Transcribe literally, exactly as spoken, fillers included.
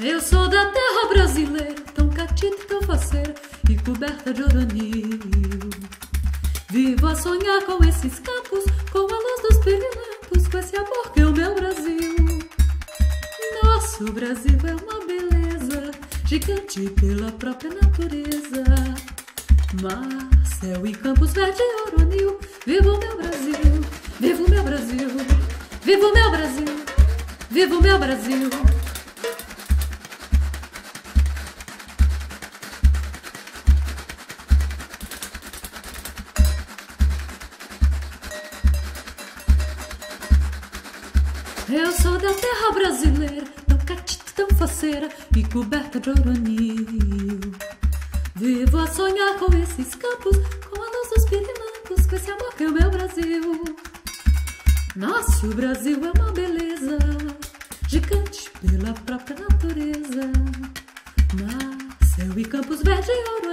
Eu sou da terra brasileira, tão catita, tão faceira e coberta de oronil. Vivo a sonhar com esses campos, com a luz dos pirilampos, com esse amor que é o meu Brasil. Nosso Brasil é uma beleza, gigante pela própria natureza. Mar, céu e campos verde e oronil. Viva o meu Brasil, viva o meu Brasil, viva o meu Brasil, viva o meu Brasil. Eu sou da terra brasileira, tão catita, tão faceira e coberta de oronil. Vivo a sonhar com esses campos, com a luz dos pirilampos, com esse amor que é o meu Brasil. Nosso Brasil é uma beleza, gigante pela própria natureza. Mar, céu e campos verde e ouro.